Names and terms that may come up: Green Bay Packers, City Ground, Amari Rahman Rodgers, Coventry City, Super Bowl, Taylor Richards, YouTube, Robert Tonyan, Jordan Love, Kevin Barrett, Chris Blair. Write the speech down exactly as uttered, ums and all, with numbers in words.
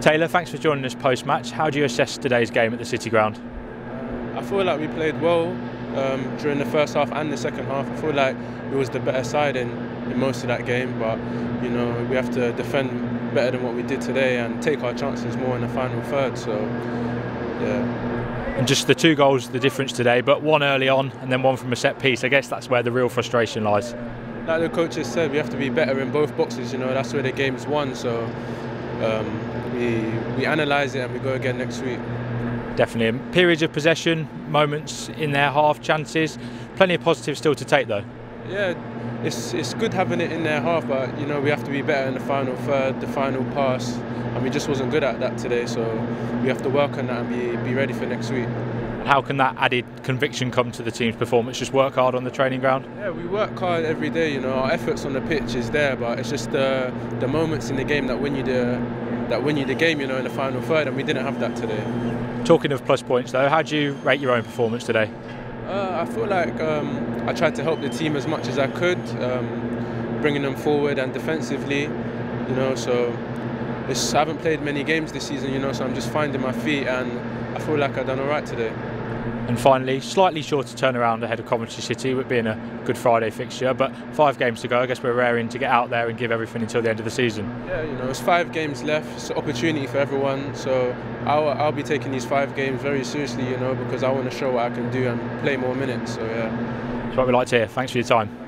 Taylor, thanks for joining us post-match. How do you assess today's game at the City Ground? I feel like we played well um, during the first half and the second half. I feel like it was the better side in, in most of that game, but you know, we have to defend better than what we did today and take our chances more in the final third. So, yeah. And just the two goals, the difference today, but one early on and then one from a set piece. I guess that's where the real frustration lies. Like the coaches said, we have to be better in both boxes. You know, that's where the game's won. So um, we we analyse it and we go again next week. Definitely. Periods of possession, moments in their half, chances, plenty of positives still to take though. Yeah, it's it's good having it in their half, but you know, we have to be better in the final third, the final pass, and we just wasn't good at that today, so we have to work on that and be, be ready for next week. How can that added conviction come to the team's performance? Just work hard on the training ground? Yeah, we work hard every day, you know, our efforts on the pitch is there, but it's just the, the moments in the game that win you the, that win you the game, you know, in the final third, and we didn't have that today. Talking of plus points though, how do you rate your own performance today? Uh, I feel like um, I tried to help the team as much as I could, um, bringing them forward and defensively, you know, so it's, I haven't played many games this season, you know, so I'm just finding my feet and I feel like I've done all right today. And finally, slightly shorter turnaround ahead of Coventry City, with being a Good Friday fixture, but five games to go. I guess we're raring to get out there and give everything until the end of the season. Yeah, you know, it's five games left. It's an opportunity for everyone. So I'll, I'll be taking these five games very seriously, you know, because I want to show what I can do and play more minutes. So yeah, that's what we like to hear. Thanks for your time.